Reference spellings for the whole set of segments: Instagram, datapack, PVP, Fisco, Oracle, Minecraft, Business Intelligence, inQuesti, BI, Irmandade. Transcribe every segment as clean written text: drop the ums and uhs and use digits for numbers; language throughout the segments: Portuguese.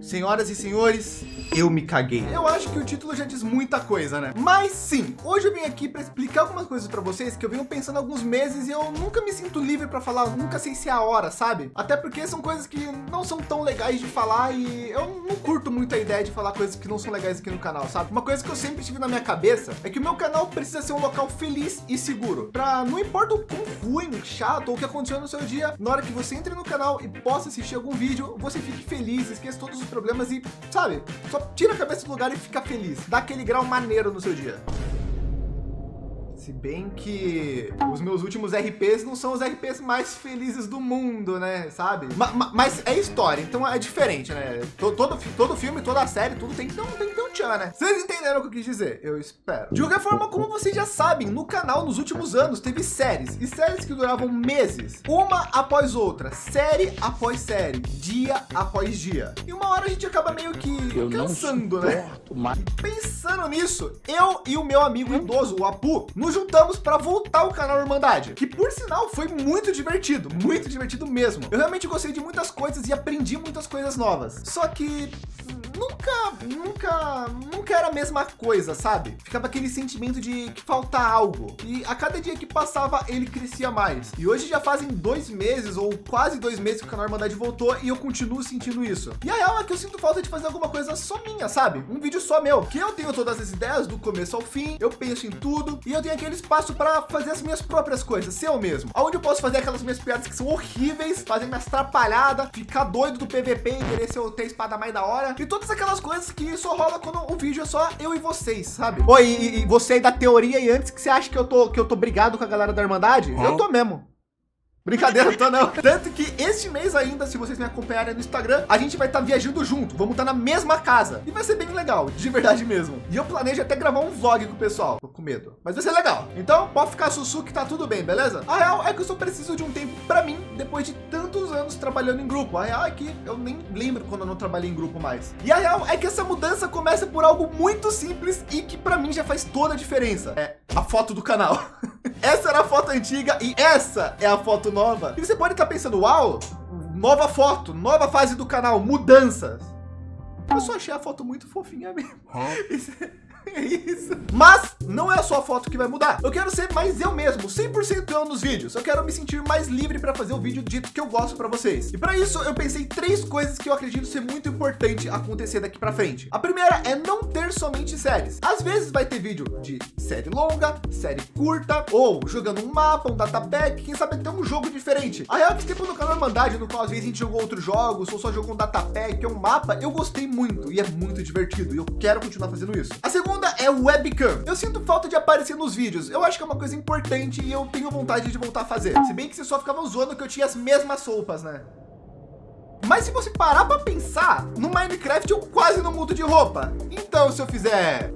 Senhoras e senhores, eu me caguei. Eu acho que o título já diz muita coisa, né? Mas sim, hoje eu vim aqui para explicar algumas coisas para vocês que eu venho pensando há alguns meses e eu nunca me sinto livre para falar, nunca sei se é a hora, sabe? Até porque são coisas que não são tão legais de falar e eu não curto muito a ideia de falar coisas que não são legais aqui no canal, sabe? Uma coisa que eu sempre tive na minha cabeça é que o meu canal precisa ser um local feliz e seguro. Pra não importa o quão ruim, chato ou o que aconteceu no seu dia, na hora que você entre no canal e possa assistir algum vídeo, você fique feliz, esqueça todos os problemas e, sabe, só tira a cabeça do lugar e fica feliz. Dá aquele grau maneiro no seu dia. Se bem que os meus últimos RPs não são os RPs mais felizes do mundo, né, sabe? Mas é história, então é diferente, né? Todo filme, toda série, tudo tem que ter um tchan, né? Vocês entenderam o que eu quis dizer? Eu espero. De qualquer forma, como vocês já sabem, no canal, nos últimos anos, teve séries. E séries que duravam meses, uma após outra, série após série, dia após dia. E uma hora a gente acaba meio que cansando, né? E pensando nisso, eu e o meu amigo idoso, o Apu, nos juntamos para voltar ao canal Irmandade, que por sinal foi muito divertido mesmo. Eu realmente gostei de muitas coisas e aprendi muitas coisas novas, só que nunca era a mesma coisa, sabe? Ficava aquele sentimento de que falta algo, e a cada dia que passava ele crescia mais. E hoje já fazem 2 meses ou quase 2 meses que o canal Irmandade voltou e eu continuo sentindo isso. E a real é que eu sinto falta de fazer alguma coisa só minha, sabe? Um vídeo só meu, que eu tenho todas as ideias do começo ao fim, eu penso em tudo e eu tenho aquele espaço para fazer as minhas próprias coisas, ser eu mesmo, onde eu posso fazer aquelas minhas piadas que são horríveis, fazer minhas atrapalhadas, ficar doido do PVP e querer ser o 3 espada mais da hora, e todas aquelas coisas que só rola quando o vídeo é só eu e vocês, sabe? Oi, e você aí da teoria, e antes que você acha que eu tô brigado com a galera da Irmandade, eu tô mesmo. Brincadeira, eu tô não. Tanto que este mês ainda, se vocês me acompanharem no Instagram, a gente vai estar viajando junto, vamos estar na mesma casa. E vai ser bem legal, de verdade mesmo. E eu planejo até gravar um vlog com o pessoal. Tô com medo, mas vai ser legal. Então, pode ficar sussu que tá tudo bem, beleza? A real é que eu só preciso de um tempo pra mim, depois de tantos anos trabalhando em grupo. A real é que eu nem lembro quando eu não trabalhei em grupo mais. E a real é que essa mudança começa por algo muito simples e que pra mim já faz toda a diferença. É a foto do canal. Essa era a foto antiga e essa é a foto nova. E você pode estar pensando, uau, nova foto, nova fase do canal, mudanças. Eu só achei a foto muito fofinha mesmo. É isso. Mas não é só a foto que vai mudar. Eu quero ser mais eu mesmo, 100% eu nos vídeos. Eu quero me sentir mais livre para fazer o vídeo do jeito que eu gosto para vocês. E para isso eu pensei 3 coisas que eu acredito ser muito importante acontecer daqui para frente. A primeira é não ter somente séries. Às vezes vai ter vídeo de série longa, série curta, ou jogando um mapa, um datapack, quem sabe até um jogo diferente. A real é que tempo no canal Irmandade, no qual às vezes a gente jogou outros jogos, ou só jogou um datapack, um mapa, eu gostei muito e é muito divertido e eu quero continuar fazendo isso. A segunda é webcam. Eu sinto falta de aparecer nos vídeos. Eu acho que é uma coisa importante e eu tenho vontade de voltar a fazer. Se bem que vocês só ficavam zoando que eu tinha as mesmas roupas, né? Mas se você parar pra pensar, no Minecraft eu quase não mudo de roupa. Então se eu fizer...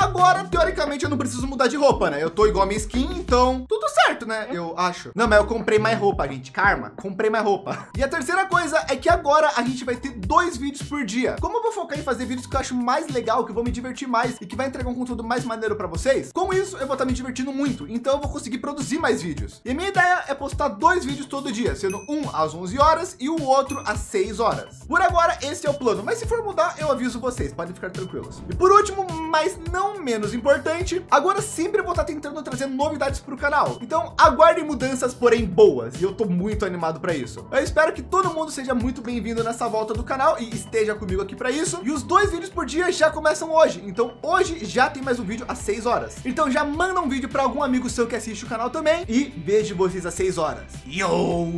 Agora, teoricamente, eu não preciso mudar de roupa, né? Eu tô igual a minha skin, então tudo certo, né? Eu acho. Não, mas eu comprei mais roupa, gente. Karma, comprei mais roupa. E a terceira coisa é que agora a gente vai ter 2 vídeos por dia. Como eu vou focar em fazer vídeos que eu acho mais legal, que eu vou me divertir mais e que vai entregar um conteúdo mais maneiro pra vocês, com isso eu vou estar me divertindo muito, então eu vou conseguir produzir mais vídeos. E a minha ideia é postar 2 vídeos todo dia, sendo um às 11 horas e o outro às 6 horas. Por agora, esse é o plano, mas se for mudar, eu aviso vocês, podem ficar tranquilos. E por último, mas não menos importante, agora sempre vou estar tentando trazer novidades para o canal, então aguardem mudanças, porém boas, e eu tô muito animado para isso. Eu espero que todo mundo seja muito bem-vindo nessa volta do canal e esteja comigo aqui para isso. E os 2 vídeos por dia já começam hoje, então hoje já tem mais um vídeo às 6 horas, então já manda um vídeo para algum amigo seu que assiste o canal também, e vejo vocês às 6 horas. Yo!